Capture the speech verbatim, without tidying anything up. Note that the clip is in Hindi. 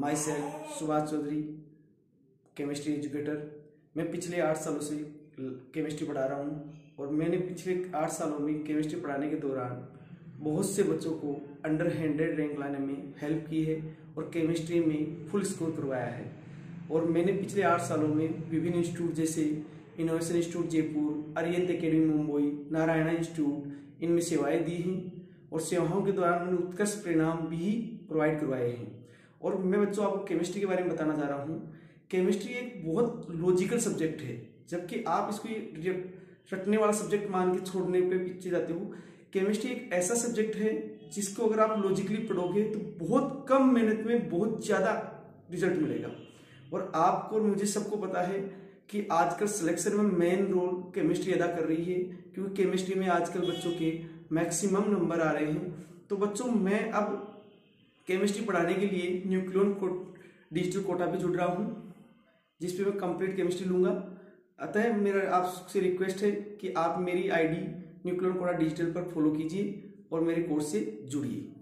My self Subhash Chaudhary, chemistry educator. मैं पिछले आठ सालों से केमिस्ट्री पढ़ा रहा हूँ और मैंने पिछले आठ सालों में केमिस्ट्री पढ़ाने के दौरान बहुत से बच्चों को अंडर हंड्रेड रैंक लाने में हेल्प की है और केमिस्ट्री में फुल स्कोर करवाया है। और मैंने पिछले आठ सालों में विभिन्न इंस्टीट्यूट जैसे innovation institute Jaipur, अरियंत academy Mumbai, Narayana institute, इनमें सेवाएँ दी हैं और सेवाओं के दौरान उन्होंने उत्कृष्ट परिणाम भी प्रोवाइड करवाए हैं। और मैं बच्चों आपको केमिस्ट्री के बारे में बताना चाह रहा हूँ। केमिस्ट्री एक बहुत लॉजिकल सब्जेक्ट है, जबकि आप इसको रटने वाला सब्जेक्ट मान के छोड़ने पे पीछे जाते हो। केमिस्ट्री एक ऐसा सब्जेक्ट है जिसको अगर आप लॉजिकली पढ़ोगे तो बहुत कम मेहनत में बहुत ज़्यादा रिजल्ट मिलेगा। और आपको और मुझे सबको पता है कि आजकल सिलेक्शन में मेन रोल केमिस्ट्री अदा कर रही है, क्योंकि केमिस्ट्री में आजकल बच्चों के मैक्सिमम नंबर आ रहे हैं। तो बच्चों, मैं अब केमिस्ट्री पढ़ाने के लिए न्यूक्लियन कोटा डिजिटल कोटा पर जुड़ रहा हूँ, जिसपे मैं कंप्लीट केमिस्ट्री लूँगा। अतः मेरा आपसे रिक्वेस्ट है कि आप मेरी आईडी न्यूक्लियन कोटा डिजिटल पर फॉलो कीजिए और मेरे कोर्स से जुड़िए।